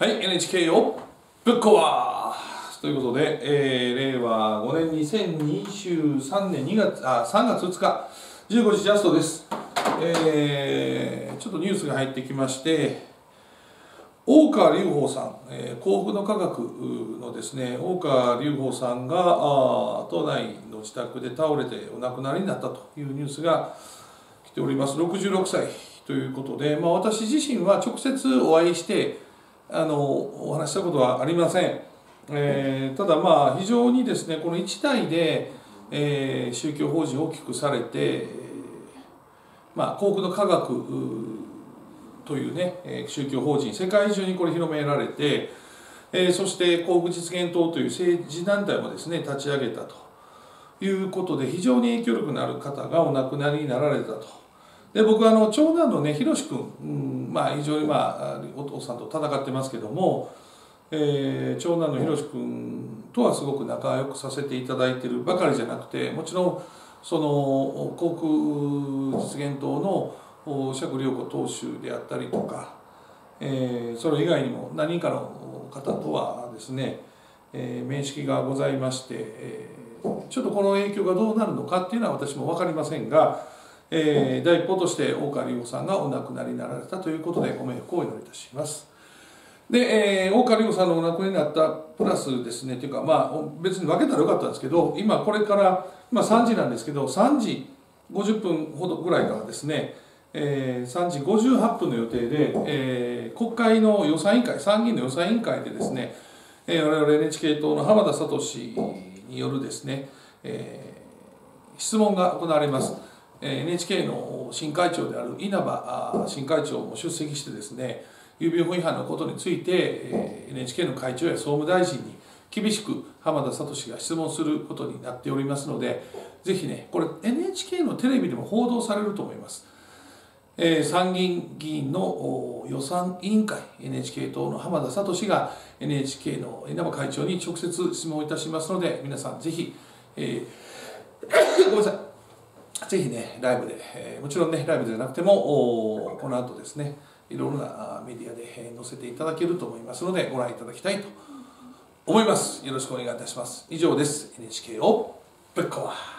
はい、NHK をぶっ壊すということで、令和5年2023年3月2日15時ジャストです。ちょっとニュースが入ってきまして、大川隆法さん、幸福の科学のですね、大川隆法さんが都内の自宅で倒れてお亡くなりになったというニュースが来ております。66歳ということで、私自身は直接お会いしてお話したことはありません。ただ非常にですね、この一代で、宗教法人を大きくされて、幸福の科学というね、宗教法人世界中にこれ広められて、そして幸福実現党という政治団体もですね立ち上げたということで、非常に影響力のある方がお亡くなりになられたと。で僕は長男のねひろし君、非常にお父さんと戦ってますけども、長男のひろし君とはすごく仲良くさせていただいてるばかりじゃなくて、もちろんその幸福実現党の釈良子党首であったりとか、それ以外にも何人かの方とはですね、面識がございまして、ちょっとこの影響がどうなるのかっていうのは私も分かりませんが。第一報として大川隆法さんがお亡くなりになられたということでご冥福をお祈りいたします。で、大川隆法さんのお亡くなりになったプラスですね、というか別に分けたらよかったんですけど、今これから3時なんですけど、3時50分ほどぐらいからですね、3時58分の予定で、国会の予算委員会、参議院の予算委員会でですね、我々 NHK 党の浜田聡によるですね、質問が行われます。NHK の新会長である稲葉新会長も出席してですね、郵便法違反のことについて NHK の会長や総務大臣に厳しく浜田聡が質問することになっておりますので、ぜひね、これ NHK のテレビでも報道されると思います。参議院議員の予算委員会、 NHK 党の浜田聡が NHK の稲葉会長に直接質問いたしますので、皆さんぜひ、ごめんなさい、ぜひね、ライブで、もちろんね、ライブじゃなくても、この後ですね、いろいろなメディアで、載せていただけると思いますので、ご覧いただきたいと思います。よろしくお願いいたします。以上です。NHK をぶっ壊す。